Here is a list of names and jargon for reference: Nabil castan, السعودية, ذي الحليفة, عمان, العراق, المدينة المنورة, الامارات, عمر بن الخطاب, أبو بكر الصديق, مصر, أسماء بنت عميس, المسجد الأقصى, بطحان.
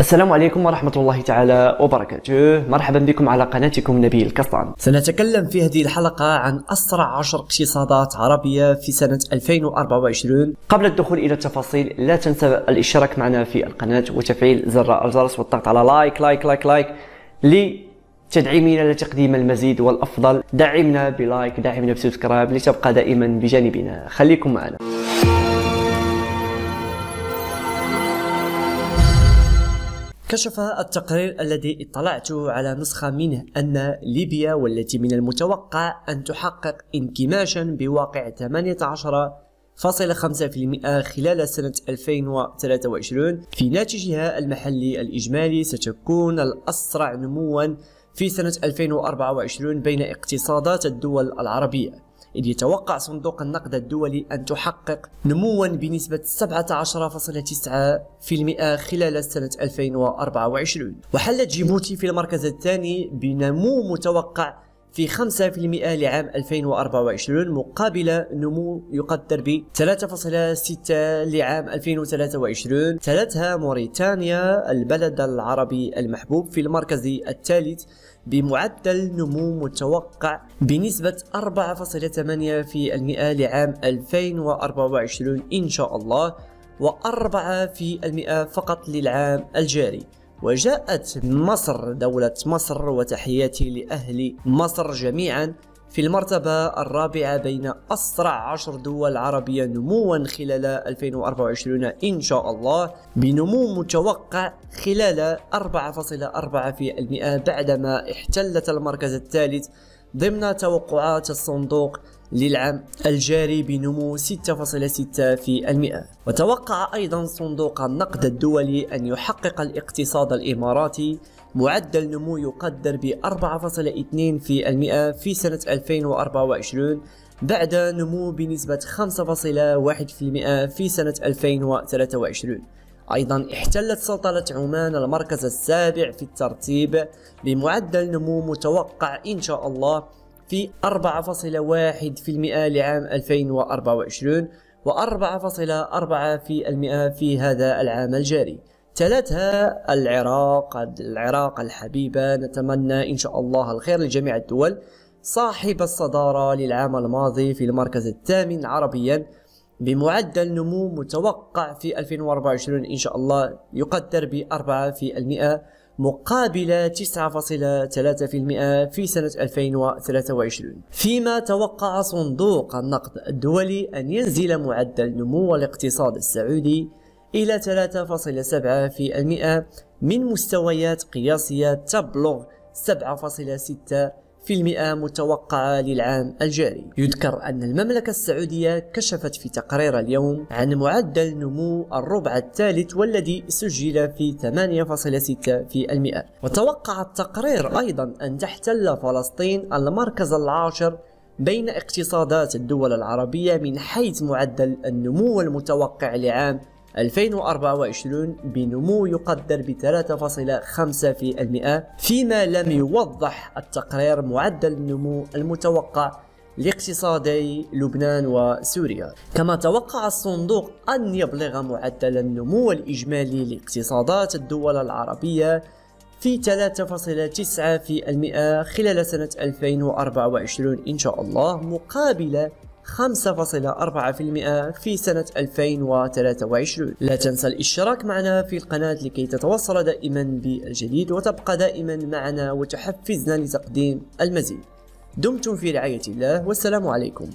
السلام عليكم ورحمة الله تعالى وبركاته. مرحبا بكم على قناتكم نبيل كسطان. سنتكلم في هذه الحلقة عن أسرع 10 اقتصادات عربية في سنة 2024. قبل الدخول إلى التفاصيل لا تنسى الاشتراك معنا في القناة وتفعيل زر الجرس والضغط على لايك لايك لايك لايك لتدعمنا لتقديم المزيد والأفضل. دعمنا بلايك، دعمنا بسبسكرايب لتبقى دائما بجانبنا. خليكم معنا. كشف التقرير الذي اطلعت على نسخة منه أن ليبيا والتي من المتوقع أن تحقق انكماشا بواقع 18.5% خلال سنة 2023 في ناتجها المحلي الإجمالي ستكون الأسرع نموا في سنة 2024 بين اقتصادات الدول العربية، إذ يتوقع صندوق النقد الدولي أن تحقق نموا بنسبة 17.9% خلال سنة 2024. وحلت جيبوتي في المركز الثاني بنمو متوقع في 5% لعام 2024 مقابل نمو يقدر ب 3.6 لعام 2023. تلتها موريتانيا البلد العربي المحبوب في المركز الثالث بمعدل نمو متوقع بنسبة 4.8% لعام 2024 إن شاء الله، و4% فقط للعام الجاري. وجاءت مصر، دولة مصر، وتحياتي لأهل مصر جميعا، في المرتبة الرابعة بين أسرع 10 دول عربية نموا خلال 2024 إن شاء الله، بنمو متوقع خلال 4.4% بعدما احتلت المركز الثالث ضمن توقعات الصندوق للعام الجاري بنمو 6.6%. وتوقع أيضا صندوق النقد الدولي أن يحقق الاقتصاد الإماراتي معدل نمو يقدر ب 4.2% في سنة 2024 بعد نمو بنسبة 5.1% في سنة 2023. أيضا احتلت سلطنة عمان المركز السابع في الترتيب بمعدل نمو متوقع إن شاء الله في 4.1% لعام 2024 و4.4% في هذا العام الجاري. تلتها العراق الحبيبة، نتمنى إن شاء الله الخير لجميع الدول، صاحب الصدارة للعام الماضي في المركز الثامن عربيا بمعدل نمو متوقع في 2024 إن شاء الله يقدر ب 4% مقابل 9.3% في سنة 2023. فيما توقع صندوق النقد الدولي أن ينزل معدل نمو الاقتصاد السعودي إلى 3.7% من مستويات قياسية تبلغ 7.6% متوقعة للعام الجاري. يذكر أن المملكة السعودية كشفت في تقرير اليوم عن معدل نمو الربع الثالث والذي سجل في 8.6%. وتوقع التقرير أيضا أن تحتل فلسطين المركز العاشر بين اقتصادات الدول العربية من حيث معدل النمو المتوقع لعام 2024 بنمو يقدر ب 3.5%، فيما لم يوضح التقرير معدل النمو المتوقع لاقتصادي لبنان وسوريا. كما توقع الصندوق أن يبلغ معدل النمو الإجمالي لاقتصادات الدول العربية في 3.9% خلال سنة 2024 إن شاء الله مقابل 5.4% في سنة 2023. لا تنسى الاشتراك معنا في القناة لكي تتوصل دائما بالجديد وتبقى دائما معنا وتحفزنا لتقديم المزيد. دمتم في رعاية الله والسلام عليكم.